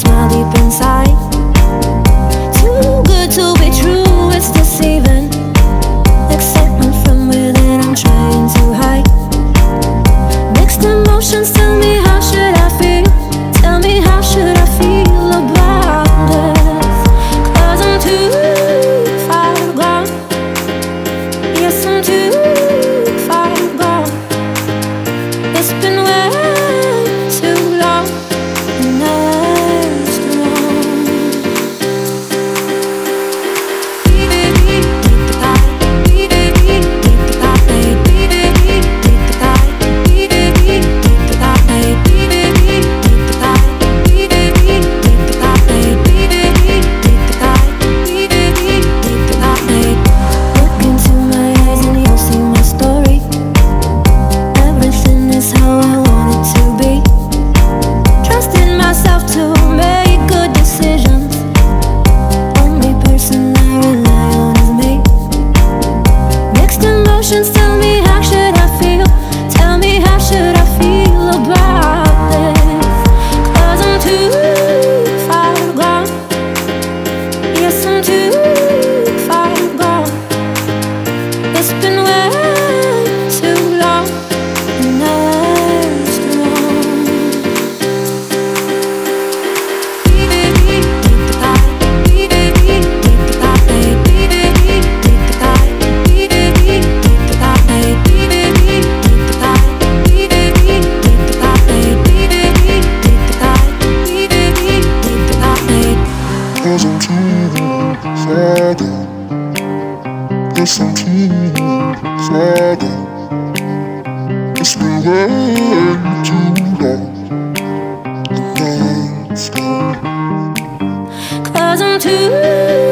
smell deep inside. Too good to be true, it's deceiving. Excitement from within, I'm trying to hide. Mixed emotions, tell me how should I feel? Tell me how should I feel about this? 'Cause I'm too far gone. Yes, I'm too far gone. It's been tell me how should I feel? Tell me how should I feel about this? 'Cause I'm too far gone. Yes, I'm too far gone. It's been way too long, and it's wrong. Listen to me, Father. It's been way too long, and now it's gone. 'Cause I'm too